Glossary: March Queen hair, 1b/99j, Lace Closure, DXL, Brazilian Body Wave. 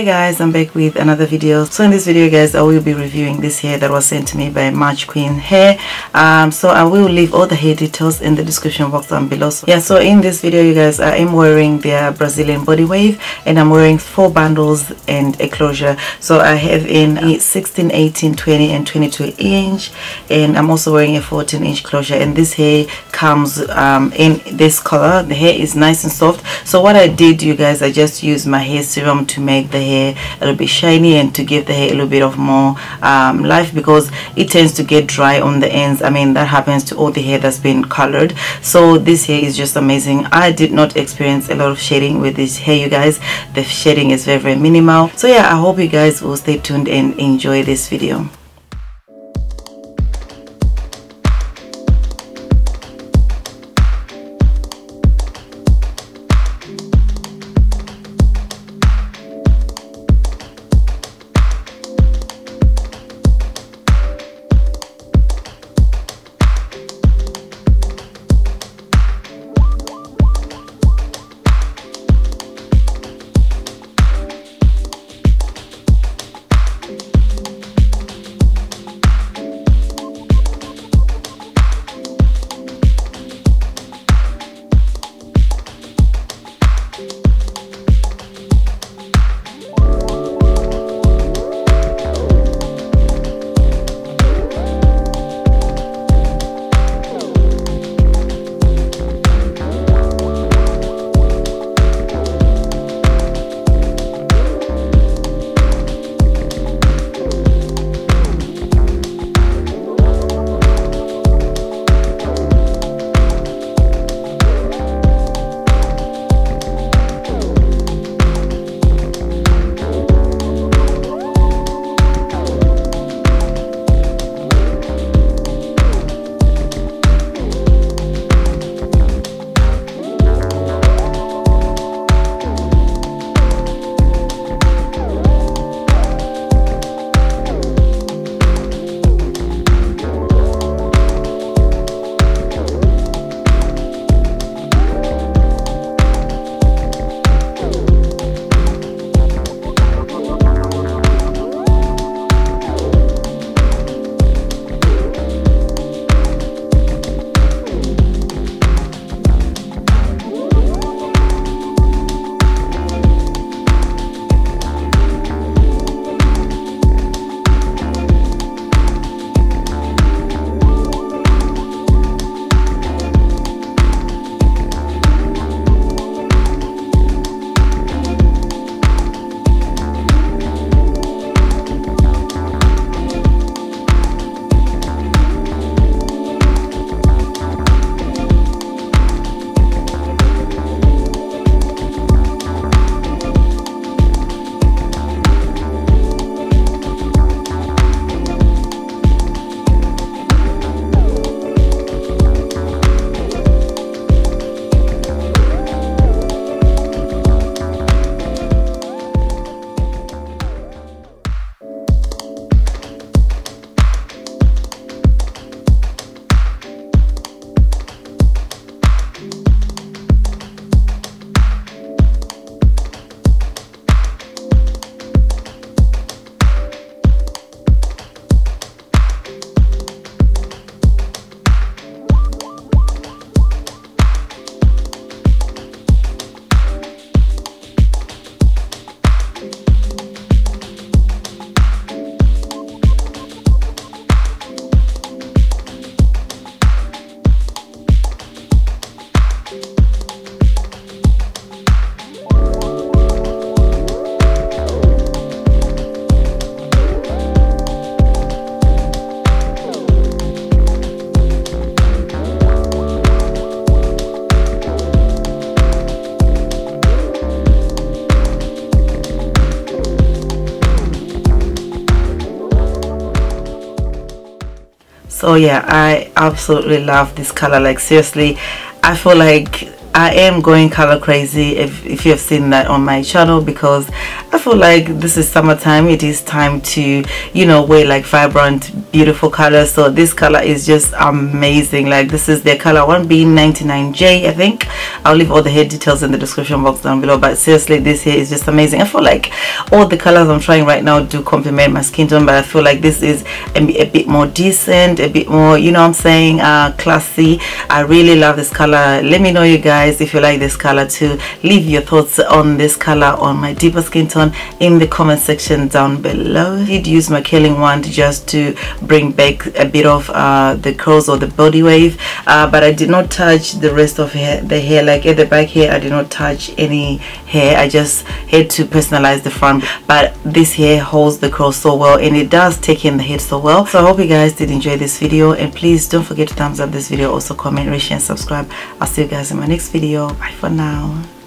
Hey guys, I'm back with another video. So in this video guys, I will be reviewing this hair that was sent to me by March Queen Hair. So I will leave all the hair details in the description box down below. So yeah, so in this video you guys, I am wearing their Brazilian Body Wave and I'm wearing 4 bundles and a closure. So I have in 16, 18, 20 and 22 inch, and I'm also wearing a 14 inch closure, and this hair comes in this color. The hair is nice and soft. So what I did you guys, I just used my hair serum to make the hair a little bit shiny and to give the hair a little bit of more life, because it tends to get dry on the ends. I mean, that happens to all the hair that's been colored. So this hair is just amazing. I did not experience a lot of shading with this hair you guys. The shading is very, very minimal. So yeah, I hope you guys will stay tuned and enjoy this video. So yeah, I absolutely love this color. Like seriously, I feel like I am going color crazy if you have seen that on my channel, because I feel like this is summertime. It is time to, you know, wear like vibrant beautiful color. So this color is just amazing. Like, this is their color, 1B99J, I think. I'll leave all the hair details in the description box down below, but seriously, this hair is just amazing. I feel like all the colors I'm trying right now do complement my skin tone, but I feel like this is a bit more decent, a bit more, you know what I'm saying, classy. I really love this color. Let me know, you guys, if you like this color too. Leave your thoughts on this color, on my deeper skin tone, in the comment section down below. I did use my curling wand just to bring back a bit of the curls or the body wave, but I did not touch the rest of the hair. Like at the back here, I did not touch any hair. I just had to personalize the front, but this hair holds the curls so well, and it does take in the head so well. So I hope you guys did enjoy this video, and please don't forget to thumbs up this video, also comment, rate, and subscribe. I'll see you guys in my next video. Bye for now.